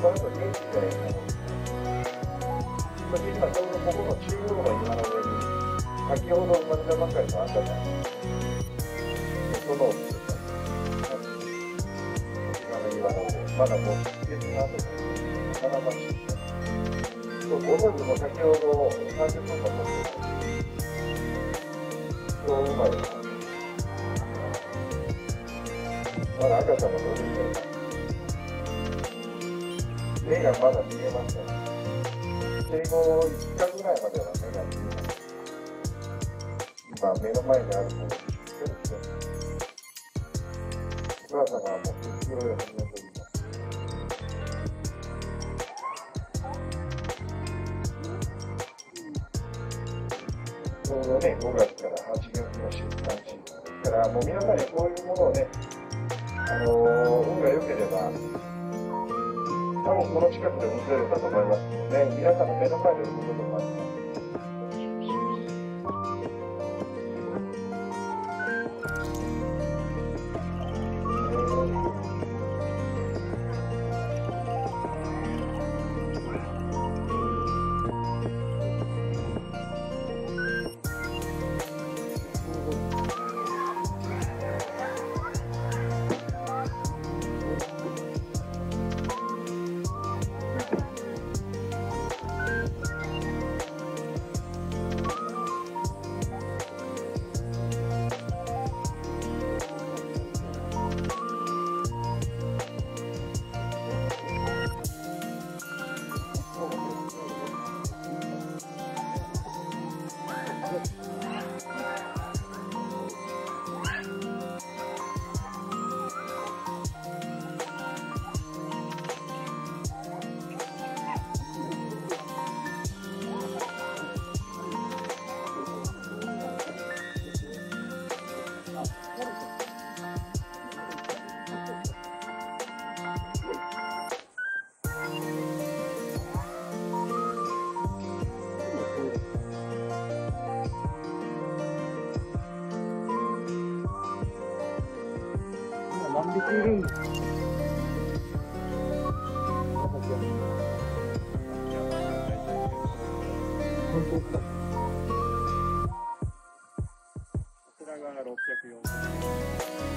今ちょうどここの中央の岩の上に先ほど生まれたばかりの赤ちゃん整うっていうか今の岩の上まだもう季節の後で花巻きご存知も先ほど30分間撮ってた今日生まれたまだ赤ちゃんも伸びてる目がまだ見えません。生後5日ぐらいまでは目が見えない。今目の前にあるものを知ってるんですね。お母さんがもう黄色いを始めています。ちょうどね、5月から8月の出産シーズンですから、もう皆さんにこういうものをね、運が良ければ、多分この近くで見せれたと思いますので、皆さんの目の前で見ることもあります。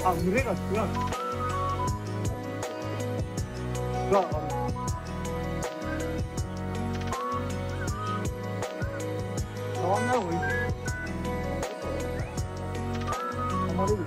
あ、群れが少ない。触んない方がいい。噛まれる。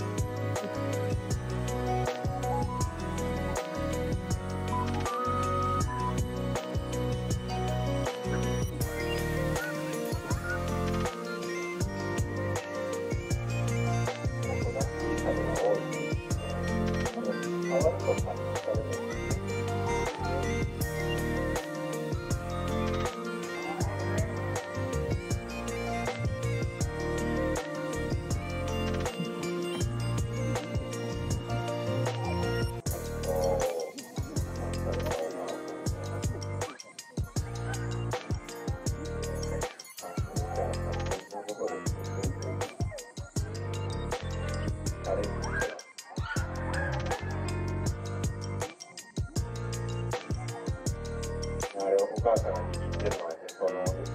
お母さんが握ってるのはヘソの緒です。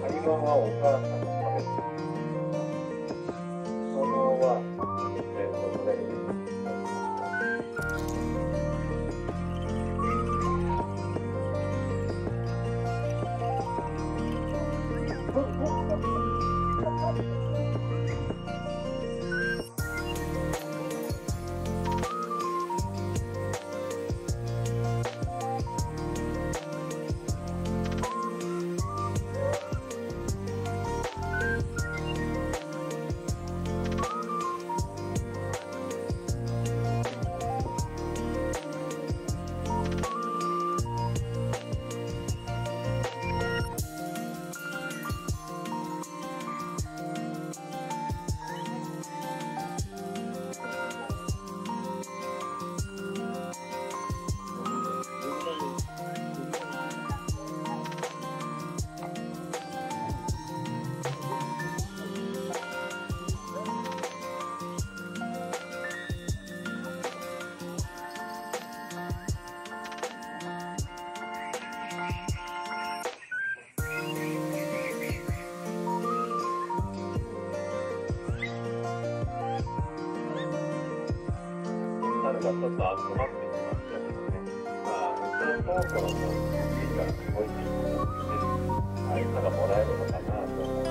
針金はお母さんが食べてる。ヘソの緒は連続でのがちょっと集まってきましたけどね、まあ、ちょっとこの時が動いていくので、あいつがもらえるのかなと思って、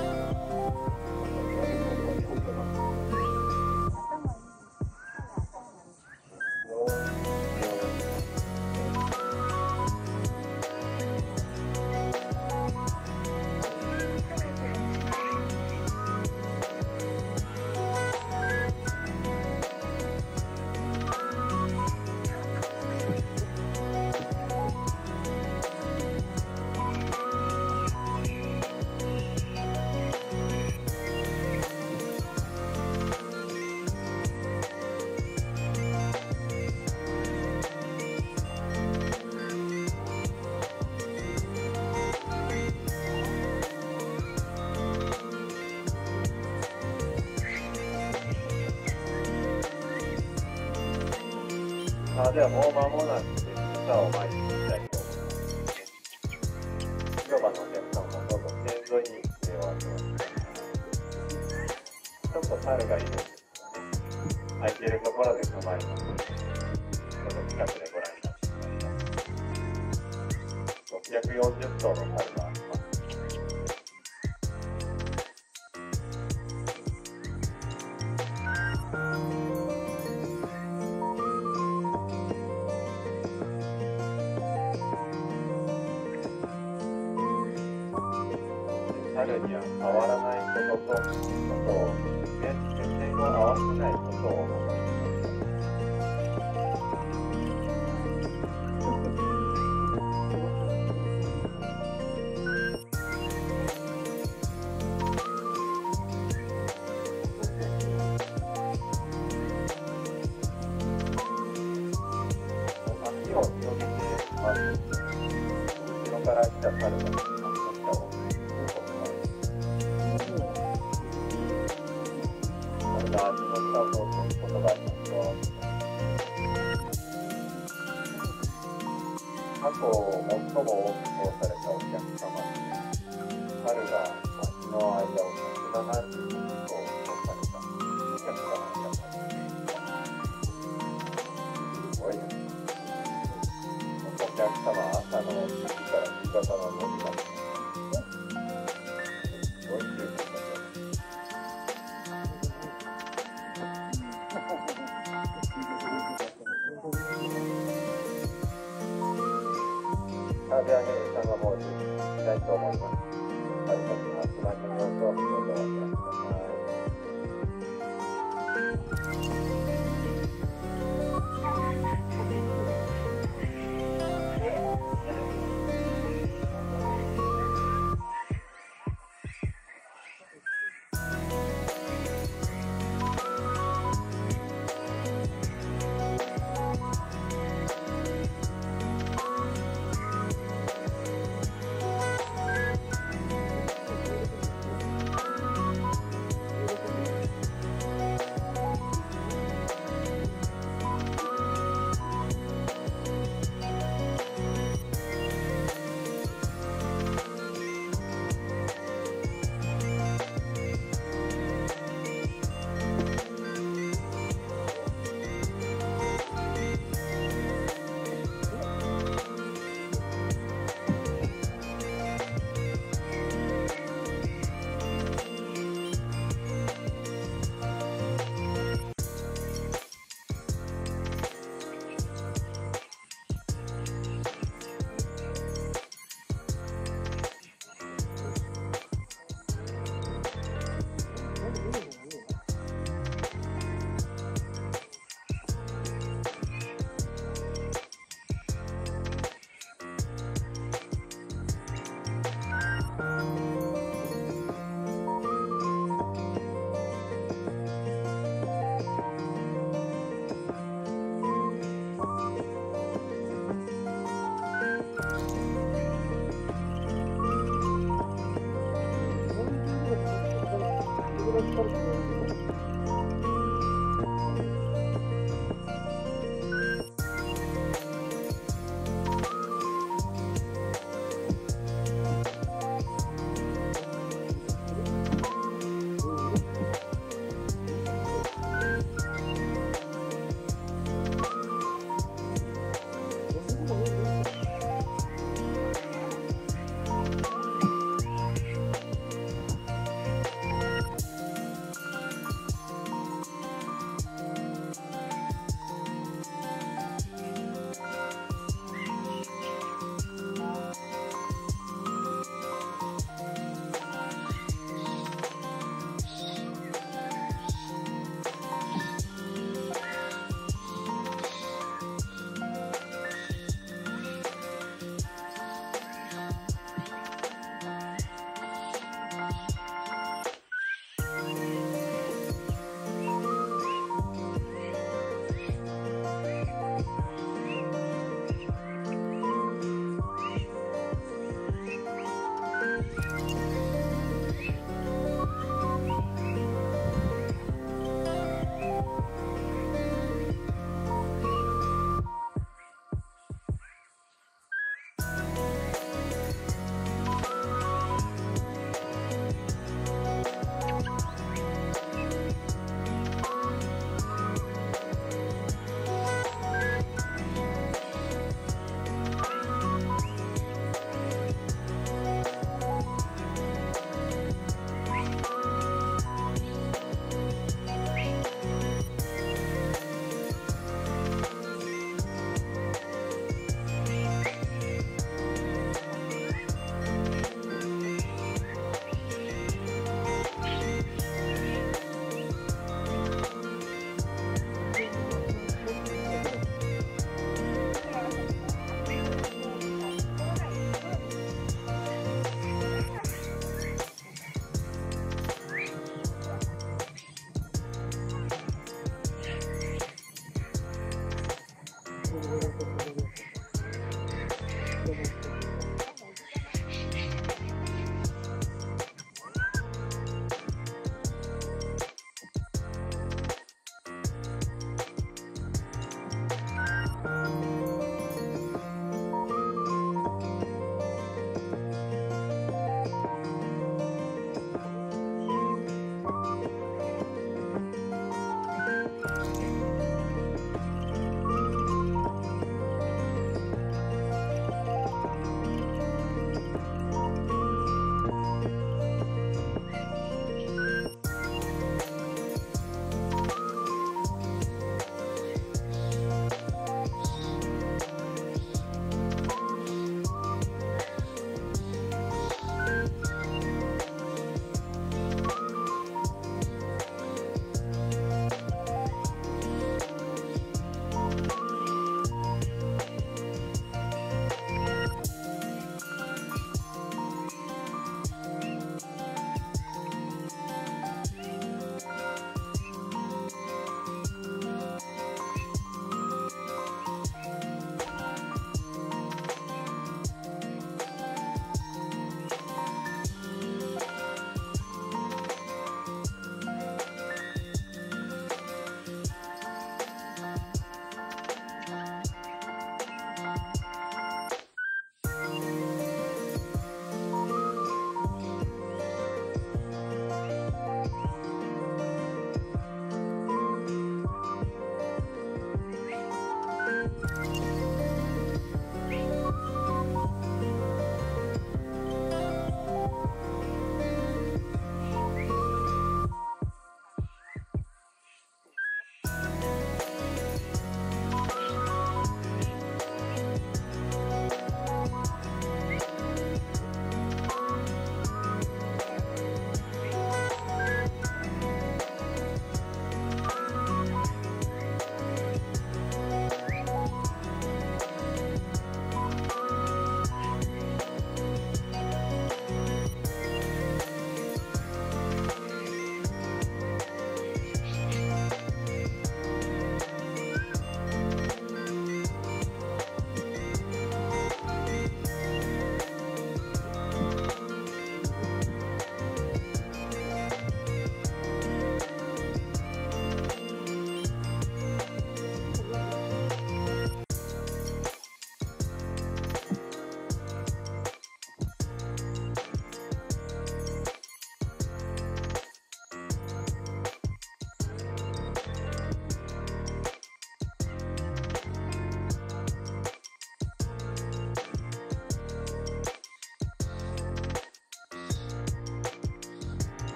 ではもう間もなく草を巻いていきたいと思います。広場のお客さんもどんどん線沿いに来ております。ちょっと猿がいるんですがね、空いているところで構えます。この近くでご覧になってください。640頭の猿が集まって猿には変わらないことと、目線を合わせないことを思います。足を広げてまず後ろから来た猿が過去最も多く通されたお客様に猿が街の間を170分通されたお客様にすごいです。お客様朝の7時から夕方の5時まで。サービアヘイさんがもう準備したいと思います。私たちの集まりの様子をどうぞご覧ください。